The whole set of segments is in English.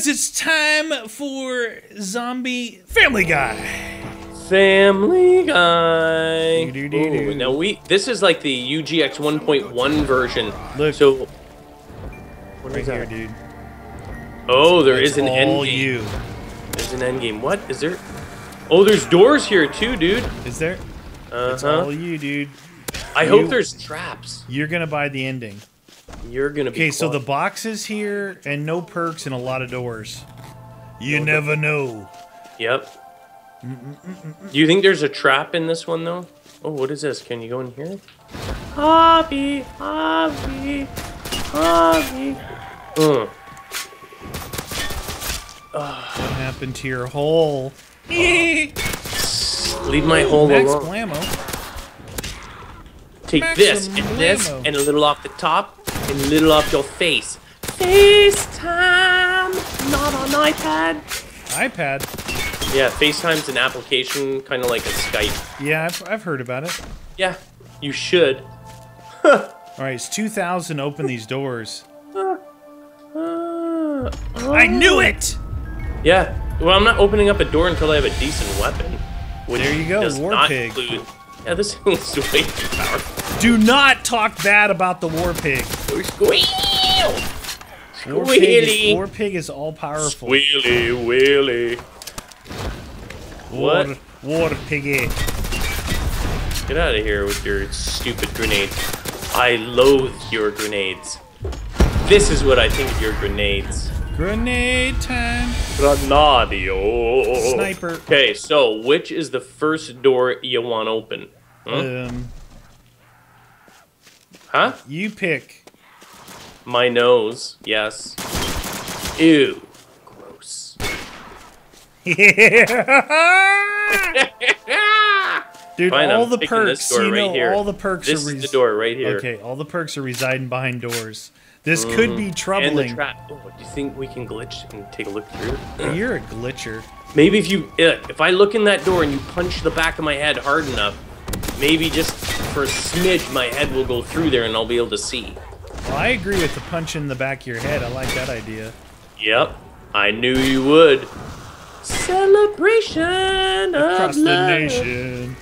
guys, it's time for Zombie Family Guy. Family Guy. Ooh, now this is like the UGX 1.1 version. Look, so what is that? Here, dude. Oh, there is an end game. There's an end game. What is there? Oh, there's doors here too, dude. Is there? It's all you, dude. I hope there's traps. You're gonna buy the ending. You're gonna be okay. So the box is here, and no perks, and a lot of doors. You never know. Yep. Do you think there's a trap in this one though? Oh, what is this? Can you go in here? Hobby. What happened to your hole? Leave my hole alone. Take this and this and a little off the top and a little off your face. FaceTime, not on iPad. Yeah, FaceTime's an application, kind of like a Skype. Yeah, I've heard about it. Yeah, you should. Alright, it's 2,000 open these doors. I knew it! Yeah, well, I'm not opening up a door until I have a decent weapon. Which there you go, War Pig. Yeah, this thing is way too powerful. Do not talk bad about the War Pig. Squeal! War Pig is all powerful. Squealy, wheelie. What? War Piggy. Get out of here with your stupid grenades. I loathe your grenades. This is what I think of your grenades. Grenade time. Granadio. Sniper. Okay, so which is the first door you want open? Hmm? Huh? You pick. My nose, yes. Ew. Dude, fine, all the perks, you know, right all the perks this are is the door right here. Okay, all the perks are residing behind doors. This could be troubling. And the trap. Oh, do you think we can glitch and take a look through? You're a glitcher. Maybe if I look in that door and you punch the back of my head hard enough, maybe just for a smidge, my head will go through there and I'll be able to see. Well, I agree with the punch in the back of your head. I like that idea. Yep, I knew you would. Celebration across of love. The nation.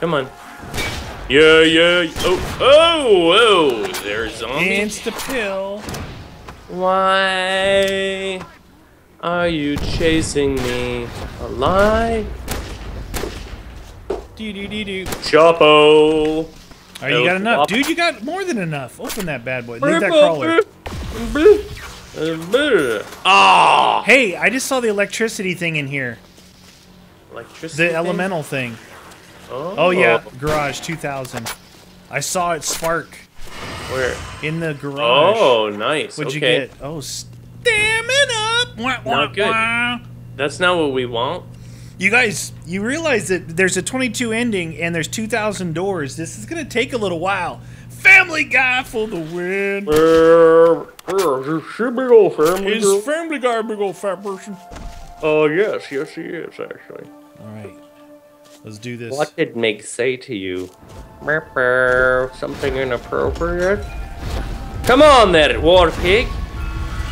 Come on. Yeah. Oh, there's zombies. Insta pill. Why are you chasing me? A lie. Chopo. Alright, you got enough. Dude, you got more than enough. Open that bad boy. Leave that crawler. Oh. Hey, I just saw the electricity thing in here. The elemental thing. Oh yeah, garage 2000. I saw it spark. Where? In the garage. Oh, nice. What'd you get? Oh, stamina. Not good. That's not what we want. You guys, you realize that there's a 22 ending and there's 2,000 doors. This is gonna take a little while. Family Guy for the win. Is Family Guy a big old fat person? Oh, yes, he is, actually. All right, let's do this. What did Meg say to you? Something inappropriate? Come on there, War Pig.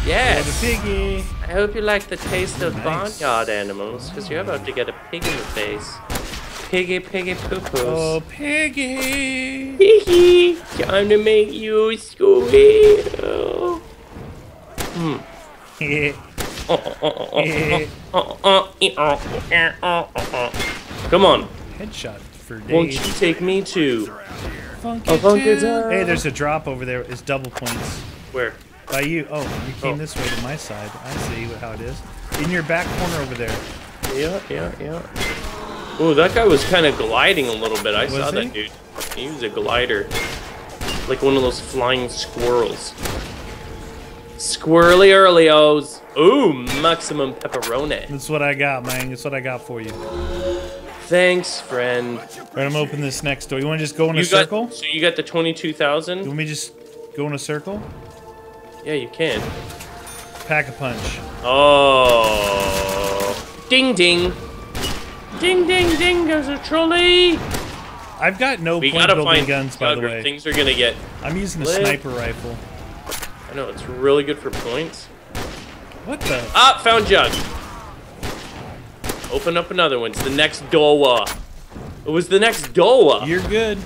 Yes. Piggy. I hope you like the taste of barnyard animals, because you're about to get a pig in the face. Piggy poo-poos. Oh, Piggy! Piggy! Time to make you squeal. Come on. Headshot for days. Won't you take me to Funky Town? Hey, there's a drop over there. It's double points. Where? By you. Oh, you came this way to my side. I see how it is. In your back corner over there. Yeah. Oh, that guy was kind of gliding a little bit. I saw that dude. He was a glider. Like one of those flying squirrels. Squirrely early-os. Ooh, maximum pepperoni. That's what I got, man. That's what I got for you. Thanks, friend. Alright, I'm going to open this next door. You want to just go in a circle? So you got the 22,000? You want me to just go in a circle? Yeah, you can. Pack a punch. Oh. Ding, ding. Ding, ding, ding, there's a trolley! I've got no point building guns, by the way. Things are gonna get... I'm using a sniper rifle. I know, it's really good for points. What the? Ah, found Jug. Open up another one. It's the next door. It was the next door. You're good.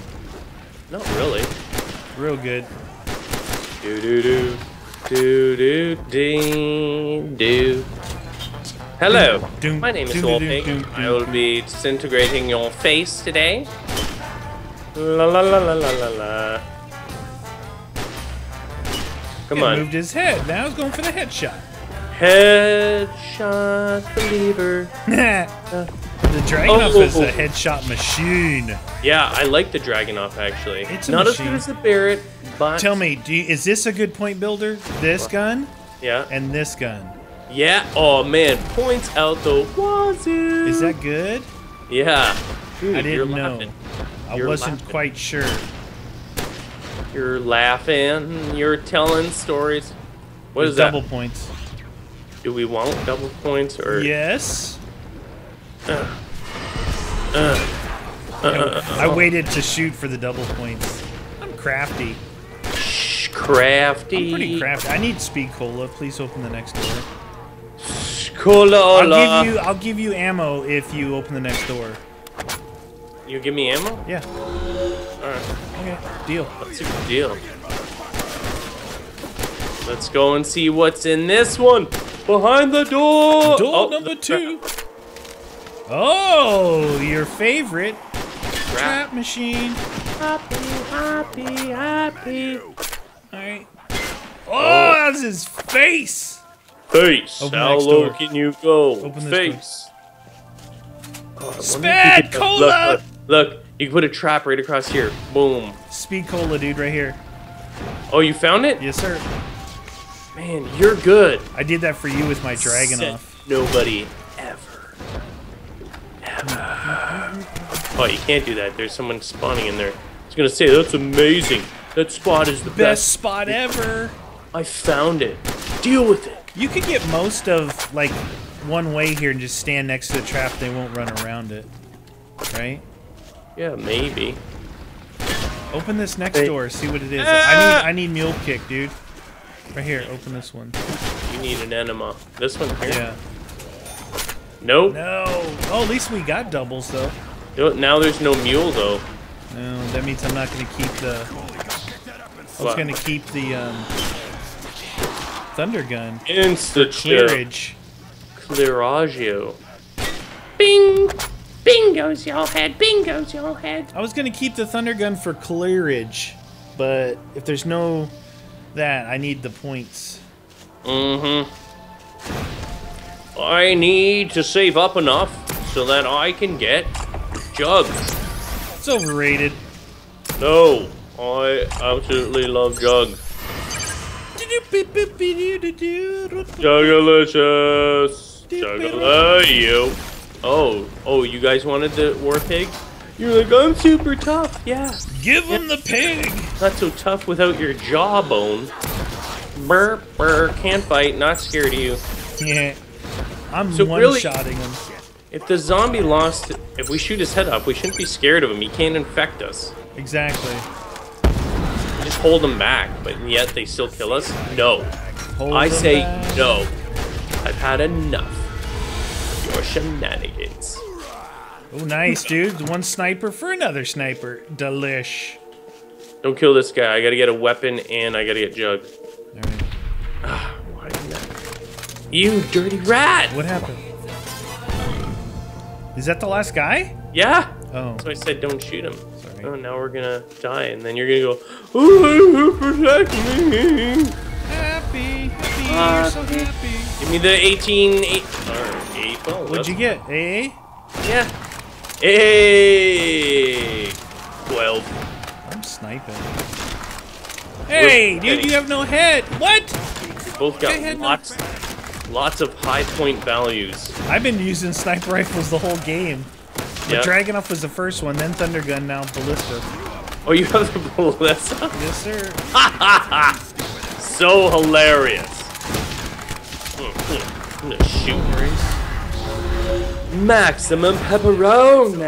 Not really. Real good. Do do do do do ding do. Hello. My name is War Pig. I will be disintegrating your face today. La la la la la la la. Come on. He moved his head. Now he's going for the headshot. Headshot believer. The Dragunov is a headshot machine. Yeah, I like the Dragunov actually. It's not machine. As good as the Barrett, but tell me, is this a good point builder? This gun? Yeah. And this gun. Yeah. Oh man, points out the wazoo. Is that good? Yeah. Dude, I didn't know. Laughing. I wasn't quite sure. You're laughing. You're telling stories. What is that? Double points. Do we want double points or? Yes. I waited to shoot for the double points. I'm crafty. Shh, crafty. I'm pretty crafty. I need Speed Cola. Please open the next door. Cola. I'll give you ammo if you open the next door. You give me ammo? Yeah. Alright. Okay. Deal. That's a good deal. Let's go and see what's in this one. Behind the door. Door number two. Oh, your favorite trap machine. Happy. Alright. Oh, that's his face. Face. Open How low door. Can you go? Open this face. Oh, Speed Cola. Look, you can put a trap right across here. Boom. Speed Cola, dude, right here. Oh, you found it? Yes, sir. Man, you're good. I did that for you with my Dragunov. Nobody ever. Oh, you can't do that. There's someone spawning in there. I was going to say, that's amazing. That spot is the best spot ever. I found it. Deal with it. You could get most of, like, one way here and just stand next to the trap. They won't run around it. Right? Yeah, maybe. Open this next door, see what it is. I need Mule Kick, dude. Right here, open this one. You need an enema. This one here? Yeah. Nope. No. Oh, at least we got doubles, though. Now there's no mule, though. No, that means I'm not going to keep the... I was going to keep the Thunder gun. Insta-clearage. Clearagio. Bing! Bingo's your head, bingo's your head. I was gonna keep the Thunder gun for clearage, but if there's no that, I need the points. Mm-hmm. I need to save up enough so that I can get Jugs. It's overrated. No, I absolutely love Jug. Jugalicious. Jugalicious. Oh, you guys wanted the War Pig? You're like, I'm super tough, yeah. Give him the pig! Not so tough without your jawbone. Burr, burr, can't bite, not scared of you. Yeah, I'm so one-shotting him. If the zombie lost, if we shoot his head up, we shouldn't be scared of him. He can't infect us. Exactly. We just hold him back, but yet they still kill us? No. I say no. I've had enough. Your shenanigans. Oh, nice, dude. One sniper for another sniper. Delish. Don't kill this guy. I gotta get a weapon and I gotta get Jug. Alright. Why did that? You dirty rat! What happened? Is that the last guy? Yeah. Oh. So I said don't shoot him. Sorry. Oh, now we're gonna die and then you're gonna go, ooh, protect me. Happy. You're so happy. Give me the 18. Oh, what'd you get? AA? Yeah. AA-12. I'm sniping. Hey, dude, you have no head. What? We both got lots of high point values. I've been using sniper rifles the whole game. Yep. Dragunov was the first one, then Thunder gun, now Ballista. Oh, you have the Ballista? Yes, sir. Ha ha ha! So hilarious. I'm gonna shoot. Maximum pepperoni.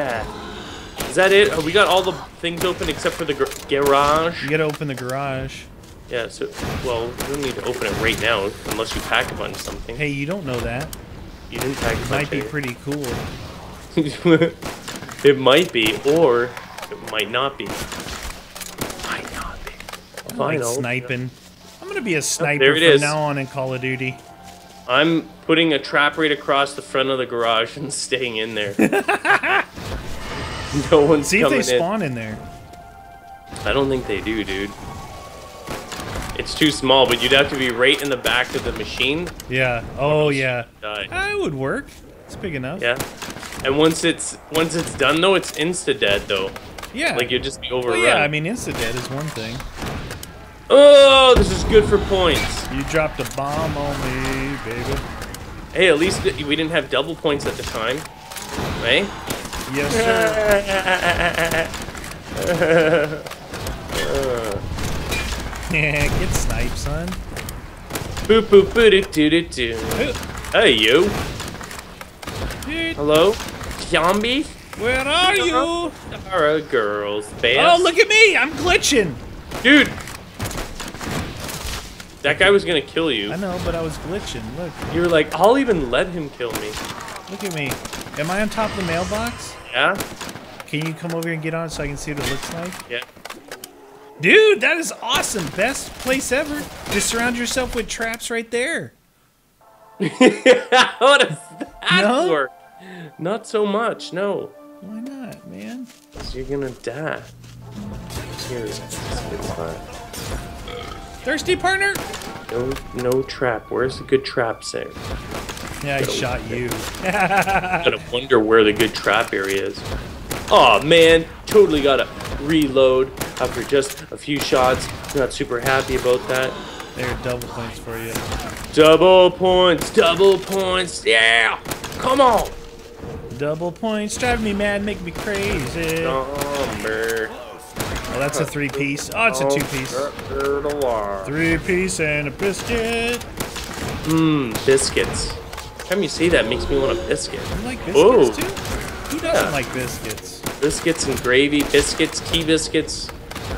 Is that it? Oh, we got all the things open except for the garage. You gotta open the garage. Yeah, so, well, we don't need to open it right now unless you pack a bunch something. Hey, you don't know that. You didn't pack a bunch. It might be pretty cool. It might be, or it might not be. Might not be. I like sniping. I'm gonna be a sniper from now on in Call of Duty. I'm putting a trap right across the front of the garage and staying in there. No one's See if they spawn in there. I don't think they do, dude. It's too small, but you'd have to be right in the back of the machine. Yeah. Oh, yeah. That would work. It's big enough. Yeah. And once it's done, though, it's insta-dead, though. Yeah. Like, you'd just be overrun. Well, yeah, I mean, insta-dead is one thing. Oh, this is good for points. You dropped a bomb on me, baby. Hey, at least we didn't have double points at the time. Right? Yes, sir. Yeah, get sniped, son. Boop, boop, boop, doo, doo, doo, doo. Hey, you. Dude. Hello? Zombie? Where are you? Sorry, girls. Bam. Oh, look at me. I'm glitching. Dude. That guy was going to kill you. I know, but I was glitching. Look. You were like, I'll even let him kill me. Look at me. Am I on top of the mailbox? Yeah. Can you come over here and get on so I can see what it looks like? Yeah. Dude, that is awesome. Best place ever. Just surround yourself with traps right there. How does that work? Not so much, no. Why not, man? Because you're going to die. Here, thirsty partner? No trap. Where's the good trap there? Yeah, I shot you. Gotta wonder where the good trap area is. Aw, oh, man. Totally gotta reload after just a few shots. Not super happy about that. There are double points for you. Double points, double points. Yeah, come on. Double points, drive me mad, make me crazy. Oh, that's a three-piece. Oh, it's a two-piece. Three-piece and a biscuit. Mmm, biscuits. Every time you say that, makes me want a biscuit. You like biscuits too? Who doesn't like biscuits? Biscuits and gravy, biscuits, tea biscuits,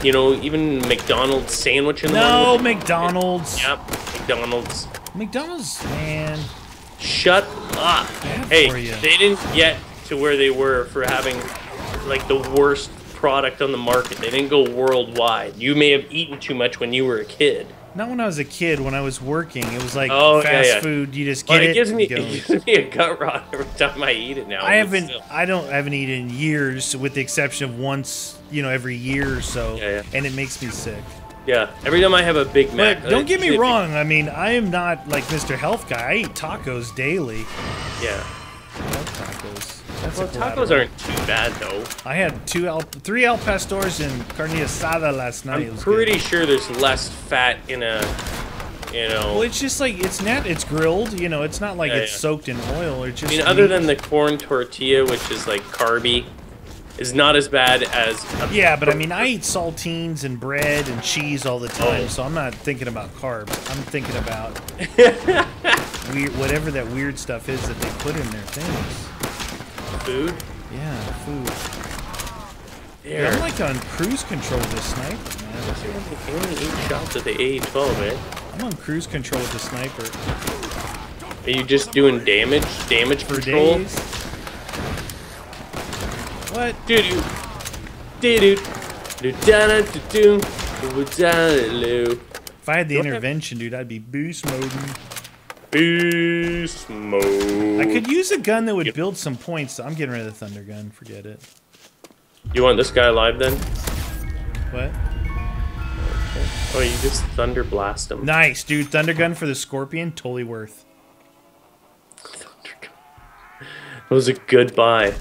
you know, even McDonald's sandwich in the morning. No, McDonald's. Yep, McDonald's. McDonald's, man. Shut up. Hey, they didn't get to where they were for having, like, the worst product on the market. They didn't go worldwide. You may have eaten too much when you were a kid. Not when I was a kid. When I was working, it was like fast food. You just get it. It gives me a gut rot every time I eat it now. I haven't eaten in years, with the exception of once, you know, every year or so, and it makes me sick. Yeah, every time I have a Big Mac. But don't get me wrong. I mean, I am not like Mr. Health Guy. I eat tacos daily. Yeah. I love tacos. Well, tacos aren't too bad, though. I had three El Pastors and carne asada last night. I'm pretty sure there's less fat in a, you know... Well, it's just like, it's grilled, you know, it's not like it's soaked in oil. Or just, I mean, other than the corn tortilla, which is like carby, is not as bad as... Yeah, but I mean, I eat saltines and bread and cheese all the time, so I'm not thinking about carbs. I'm thinking about whatever that weird stuff is that they put in their things. Food? Yeah, food. There. I'm like on cruise control with this sniper, man. There's only 8 shots at the AA-12, man. I'm on cruise control with the sniper. Are you just doing damage? Damage for control? Days? What? If I had the intervention, dude, I'd be boost moding. Beast mode. I could use a gun that would build some points. I'm getting rid of the Thunder gun. Forget it. You want this guy alive then? What? Oh, you just Thunder blast him. Nice, dude. Thunder gun for the Scorpion. Totally worth. Thunder gun. That was a good buy.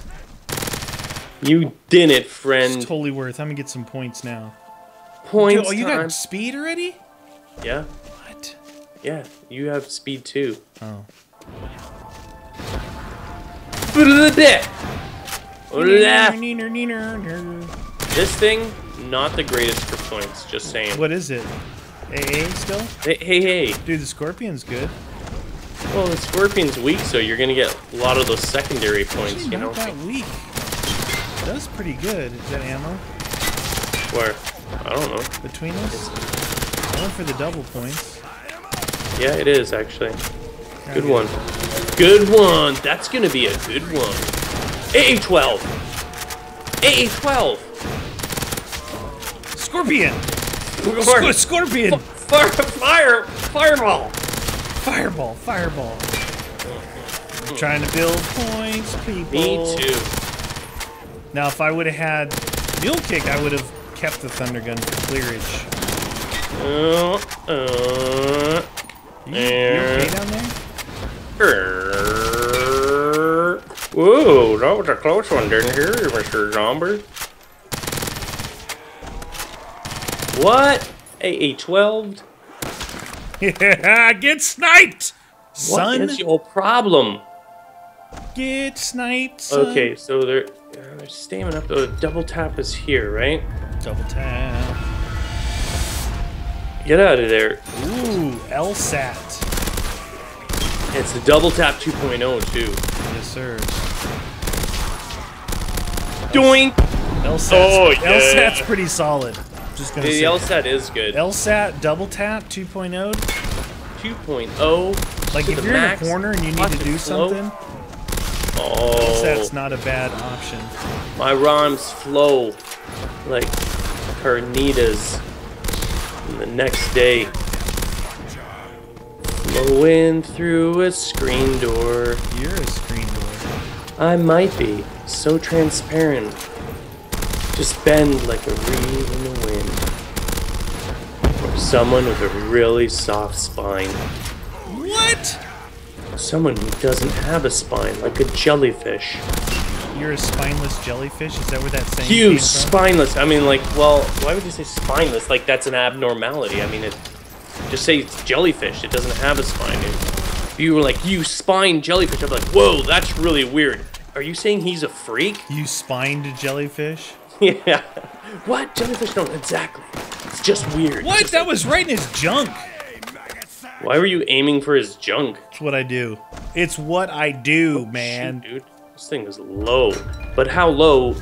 You did it, friend. It's totally worth. I'm gonna get some points now. Points. Dude, you got speed already? Yeah. Yeah, you have speed too. Oh. This thing, not the greatest for points, just saying. What is it? AA still? Hey. Dude, the Scorpion's good. Well, the Scorpion's weak, so you're going to get a lot of those secondary points, you know? Not that weak. That was pretty good. Is that ammo? Where? I don't know. Between us? Going for the double points. Yeah, it is, actually. Good one. Good one. That's going to be a good one. AA-12. AA-12. Scorpion. Scorpion. Fireball. Fireball. I'm trying to build points, people. Me too. Now, if I would have had Mule Kick, I would have kept the Thunder gun for clearage. You okay down there? Whoa, that was a close one, didn't you, Mr. Zombie? What? AA-12? Yeah, get sniped, son. What is your problem? Get sniped, son. Okay, so they're staying up. The double tap is here, right? Double tap. Get out of there. Ooh, LSAT. It's a double tap 2.0 too. Yes, sir. Doink. LSAT's, oh, yeah. LSAT's pretty solid. Just gonna say the LSAT that. Is good. LSAT double tap 2.0. 2.0. Like if you're max, in a corner and you need to do something, LSAT's not a bad option. My rhymes flow like carnitas and the next day. Go in through a screen door. You're a screen door. I might be. So transparent. Just bend like a reed in the wind. Or someone with a really soft spine. What? Someone who doesn't have a spine, like a jellyfish. You're a spineless jellyfish? Is that where that saying came from? Spineless. I mean, like, well, why would you say spineless? Like, that's an abnormality. I mean, it... Just say it's jellyfish, it doesn't have a spine. If you were like, you spine jellyfish, I'd be like, whoa, that's really weird. Are you saying he's a freak? You spined a jellyfish? Yeah. What? Jellyfish don't, exactly. It's just weird. What? Just that like, was right in his junk. Why were you aiming for his junk? It's what I do. It's what I do, man. Shoot, dude, this thing is low. But how low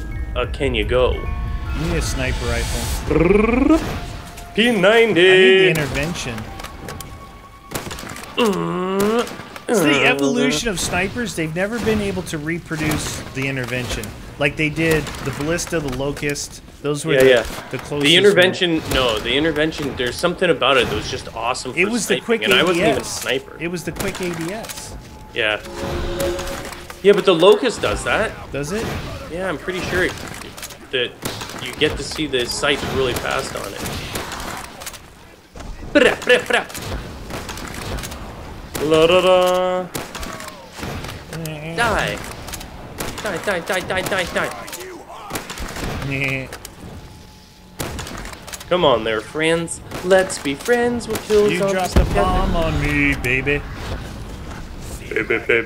can you go? You need a sniper rifle. P90. I need the intervention. It's the evolution of snipers. They've never been able to reproduce the intervention. Like they did the Ballista, the Locust. Those were the closest. The intervention, the intervention, there's something about it that was just awesome for sniping. It was the quick ADS. And I wasn't even a sniper. It was the quick ADS. Yeah. Yeah, but the Locust does that. Does it? Yeah, I'm pretty sure that you get to see the sights really fast on it. La da da. Die. Die. Come on there, friends. Let's be friends. We'll kill you. You dropped the bomb on me, baby. Baby.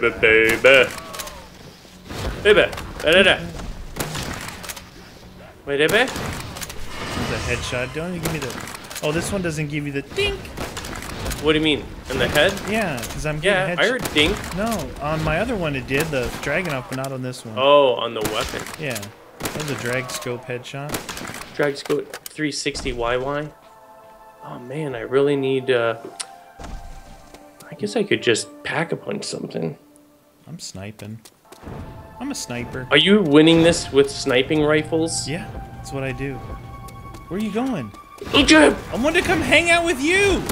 Wait, baby? That was a headshot. Don't you give me the... Oh, this one doesn't give you the dink. What do you mean? In the head? Yeah, because I'm getting head. I heard dink. No, on my other one it did, the Dragunov, but not on this one. Oh, on the weapon. Yeah. That was a drag scope headshot. Drag scope 360 YY. Oh man, I really need I guess I could just pack a punch something. I'm sniping. I'm a sniper. Are you winning this with sniping rifles? Yeah, that's what I do. Where are you going? Egypt. I wanted to come hang out with you.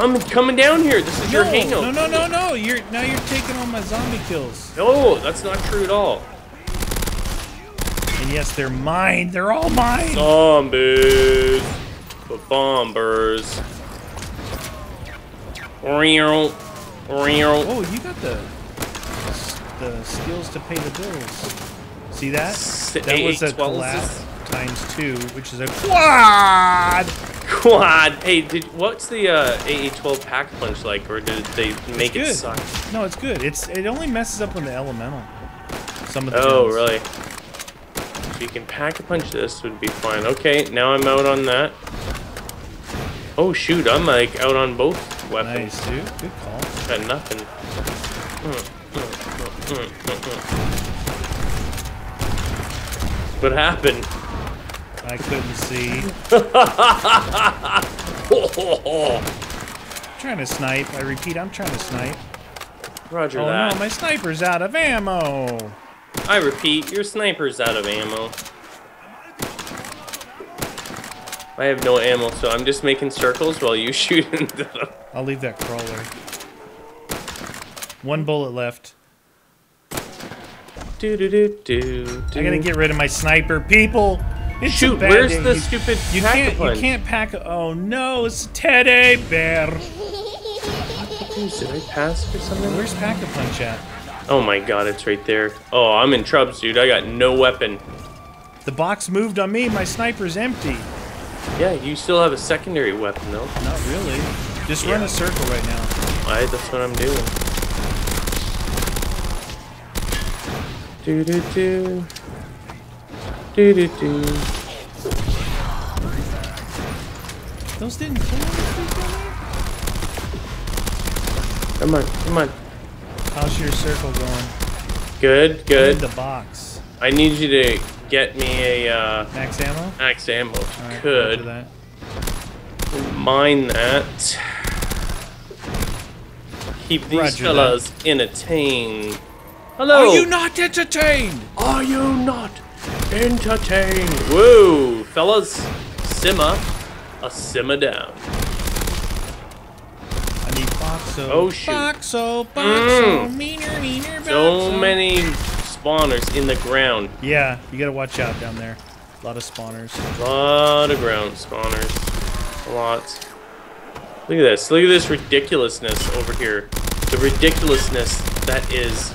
I'm coming down here. This is your hangout. No. Now you're taking all my zombie kills. No, that's not true at all. And yes, they're mine. They're all mine. Zombies, but bombers. Oh, you got the skills to pay the bills. See that? That was a collapse. Times 2, which is a quad. Hey, what's the AA-12 pack punch like, or did they make it suck? No, it's good. It only messes up on the elemental. Some of the really? So you can pack a punch. This would be fine. Okay, now I'm out on that. Oh shoot, I'm like out on both weapons. Nice, dude. Good call. Got nothing. What happened? I couldn't see. I'm trying to snipe. I repeat, I'm trying to snipe. Roger that. Oh no, my sniper's out of ammo. I repeat, your sniper's out of ammo. I have no ammo, so I'm just making circles while you shoot into them. I'll leave that crawler. One bullet left. I gotta get rid of my sniper, people. It's shoot, where's the stupid you can't pack a... Oh no, it's a teddy bear. Jeez, did I pass or something? Where's Pack a Punch at? Oh my god, it's right there. Oh, I'm in trouble, dude. I got no weapon. The box moved on me. My sniper's empty. Yeah, you still have a secondary weapon, though. Not really. Just run a circle right now. Alright, that's what I'm doing. Do-do-do. Do-do-do. Those didn't kill me? Come on, come on. How's your circle going? Good, good. I need the box. I need you to... get me a max ammo. Max ammo. Right, could that. Mine that. Keep these fellas entertained. Hello. Are you not entertained? Are you not entertained? Whoa, fellas, simmer, simmer down. I need boxo. Oh shoot. Boxo, boxo, meaner, meaner, boxo. So many spawners in the ground. Yeah, you gotta watch out down there. A lot of spawners. A lot of ground spawners. A lot. Look at this. Look at this ridiculousness over here. The ridiculousness that is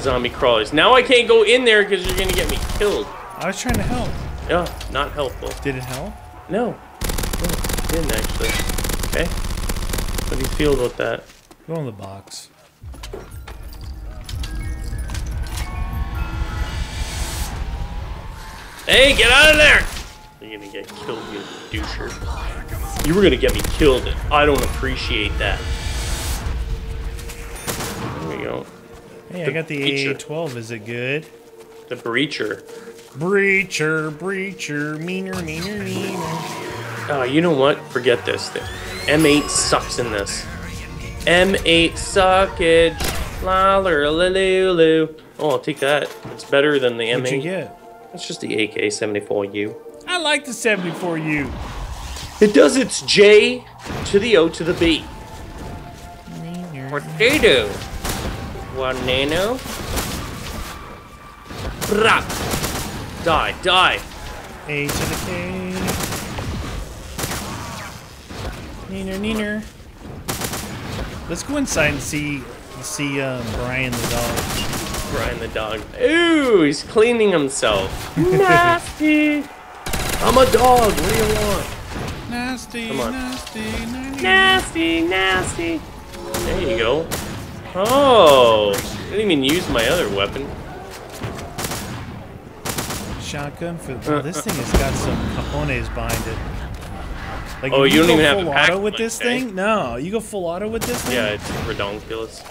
zombie crawlers. Now I can't go in there because you're gonna get me killed. I was trying to help. Yeah, not helpful. Did it help? No. It didn't actually. Okay. How do you feel about that? Go in the box. Hey, get out of there! You're gonna get killed, you doucher. You were gonna get me killed, and I don't appreciate that. There we go. Hey, I got the AA-12. Is it good? The Breacher. Breacher, Breacher, meaner, meaner, meaner. Oh, you know what? Forget this thing. M8 sucks in this. M8 suckage. La la la la la. Oh, I'll take that. It's better than the M8. What'd you get? It's just the AK-74U. I like the 74U. It does its J to the O to the B. Potato. One nano. Brap. Die, die. A to the K. Neener, neener. Let's go inside and see Brian the dog. Brian the dog. Ooh, he's cleaning himself. Nasty. I'm a dog. What do you want? Nasty. Come on. Nasty, nasty, nasty. There you go. Oh, I didn't even use my other weapon. Shotgun for this thing has got some cajones behind it. Like, oh, you don't even have to pack auto with this thing? No, you go full auto with this thing? Yeah, it's redonkulous.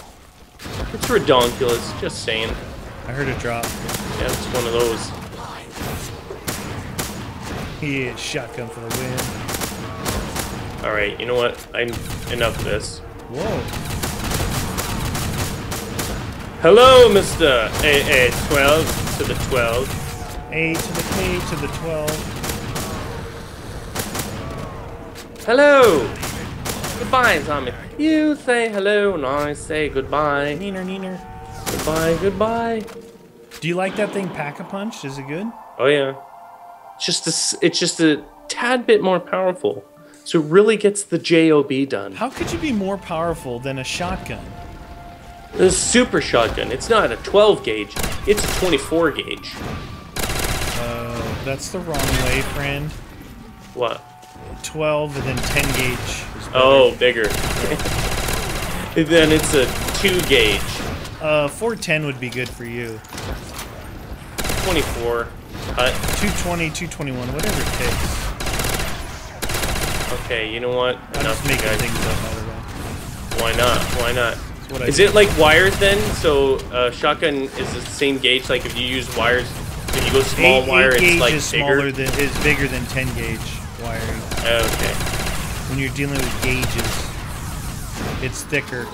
It's redonkulous, just saying. I heard a drop. Yeah, it's one of those. Yeah, shotgun for the win. Alright, you know what? I'm enough of this. Whoa. Hello, Mr. AA-12 to the 12. A to the K to the 12. Hello! Goodbye, zombie. You say hello, and I say goodbye. Neener, neener. Goodbye, goodbye. Do you like that thing, Pack a Punch? Is it good? Oh yeah. It's just a tad bit more powerful. So it really gets the job done. How could you be more powerful than a shotgun? The super shotgun. It's not a 12 gauge. It's a 24 gauge. Oh, that's the wrong way, friend. What? 12 and then 10 gauge. Oh, bigger. Then it's a 2 gauge. 410 would be good for you. 24. 220, 221, whatever it takes. Okay, you know what? I'm just making things up, by the way. Why not? Why not? Is it like wires then? So shotgun is the same gauge. Like if you use wires, when you go small wire, it's like bigger. Is bigger than 10 gauge wiring. Okay. when you're dealing with gauges, it's thicker.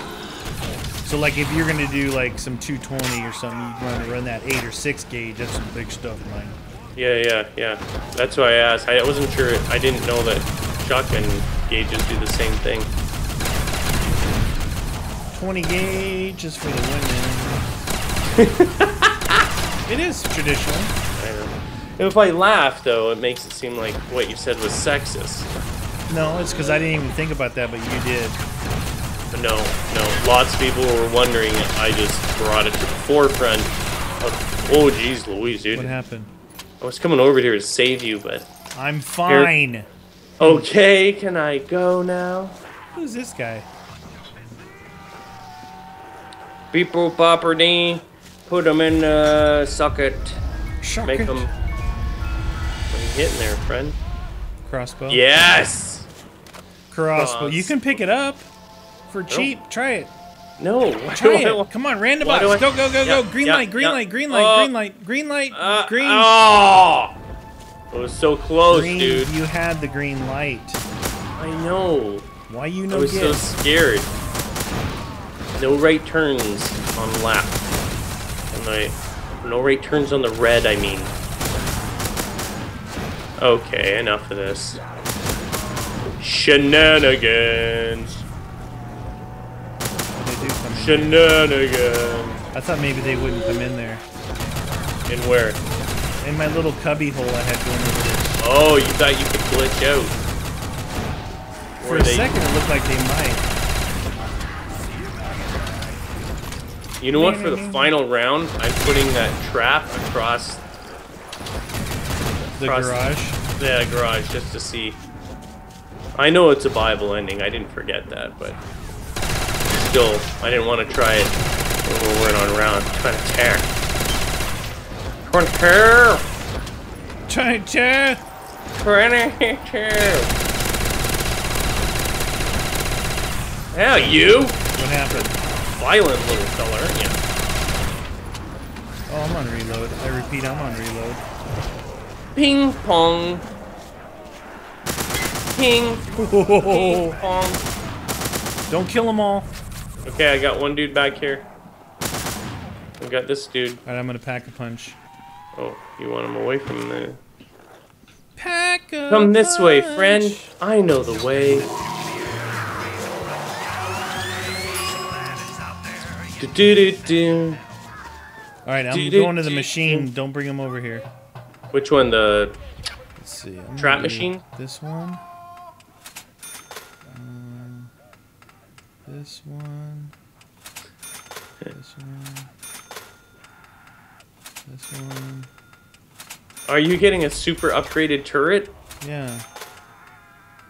So like if you're gonna do like some 220 or something, you want to run that 8 or 6 gauge. That's some big stuff, man. Yeah. That's why I asked. I wasn't sure. I didn't know that shotgun gauges do the same thing. 20 gauge is for the women. It is traditional. I don't know. If I laugh though, it makes it seem like what you said was sexist. No, it's because I didn't even think about that, but you did. No. Lots of people were wondering. I just brought it to the forefront. Oh, geez, Louise, dude. What happened? I was coming over here to save you, but... I'm fine. Here. Okay, can I go now? Who's this guy? People property. Put them in the socket. Make them... What are you hitting there, friend? Crossbow. Yes! Crossbow. You can pick it up. For cheap, try it. No, try it. Come on, random box. Go. Green light. Oh, it was so close, green, dude. You had the green light. I know. Why you know? I was so scared. No right turns on left. No right turns on the red. I mean. Okay, enough of this. Shenanigans. Shenanigans. I thought maybe they wouldn't come in there. In where? In my little cubby hole I had going over there. Oh, you thought you could glitch out. For a second it looked like they might. You know what? For the final round, I'm putting that trap across... The garage? Yeah, garage, just to see. I know it's a Bible ending. I didn't forget that, but... I didn't want to try it when we're on round. Trying to tear. Hell, you. What happened? Violent little fella, aren't you? Oh, I'm on reload. I repeat, I'm on reload. Ping pong. Ping. Ping pong. Don't kill them all. Okay, I got one dude back here. I got this dude. Alright, I'm gonna pack a punch. Oh, you want him away from the... Pack a punch! Come this way, friend. I know the way. Alright, I'm going to the machine. Don't bring him over here. Which one? The... Let's see. Trap machine? This one. This one, this one, this one. Are you getting a super upgraded turret? Yeah.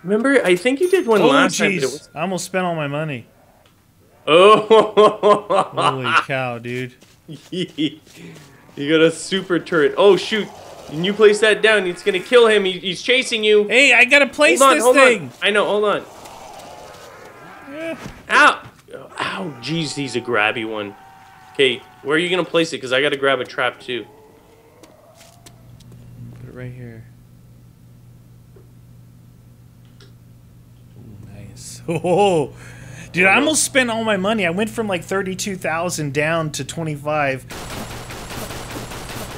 Remember, I think you did one last time. But it was... I almost spent all my money. Oh! Holy cow, dude. You got a super turret. Oh, shoot. And you place that down. It's going to kill him. He's chasing you. Hey, I got to place this thing. I know. Hold on. Ow! Ow, jeez, he's a grabby one. Okay, where are you gonna place it? Because I gotta grab a trap too. Put it right here. Ooh, nice. Oh, dude, I almost spent all my money. I went from like 32,000 down to 25.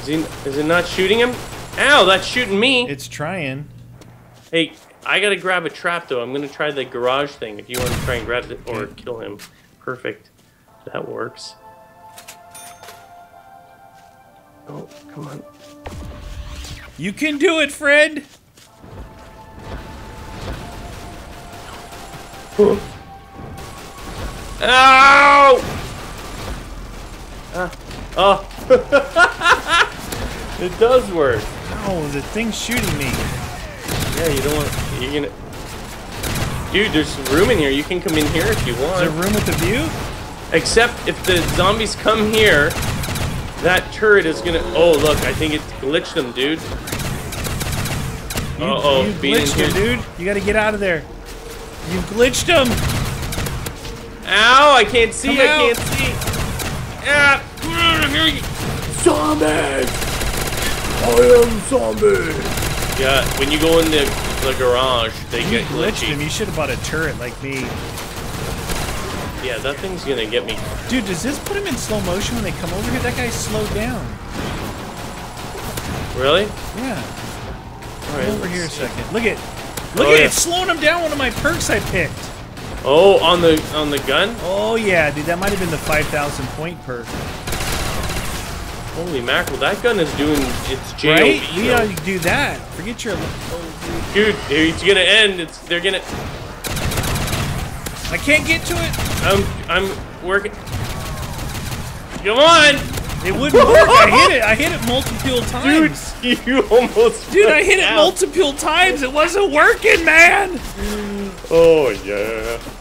Is it not shooting him? Ow, that's shooting me. It's trying. Hey. I gotta grab a trap though. I'm gonna try the garage thing if you want to try and grab it or kill him. Perfect. That works. Oh, come on. You can do it, Fred! Ow! Oh. It does work. Oh, the thing's shooting me. Yeah, you don't want to, you're gonna... Dude, there's room in here. You can come in here if you want. Is there room with a view? Except if the zombies come here, that turret is gonna... Oh, look, I think it glitched them, dude. Uh-oh. You glitched them, dude. You gotta get out of there. You glitched them! Ow, I can't see, I can't see. Ah! Zombie! I am zombie! Yeah, when you go in the the garage, they get glitched. Him. You should have bought a turret like me. Yeah, that thing's gonna get me. Dude, does this put him in slow motion when they come over here? That guy's slowed down. Really? Yeah. All right, over here a second. Look at, look at it slowing him down. One of my perks I picked. Oh, on the gun? Oh yeah, dude, that might have been the 5,000 point perk. Holy mackerel, that gun is doing its job. Right? You gotta do that. Forget your... Oh, dude, it's gonna end. It's they're gonna... I can't get to it. I'm working. Come on! It wouldn't work. I hit it multiple times. Dude, you almost... Dude, I hit it multiple times. It wasn't working, man. Oh yeah.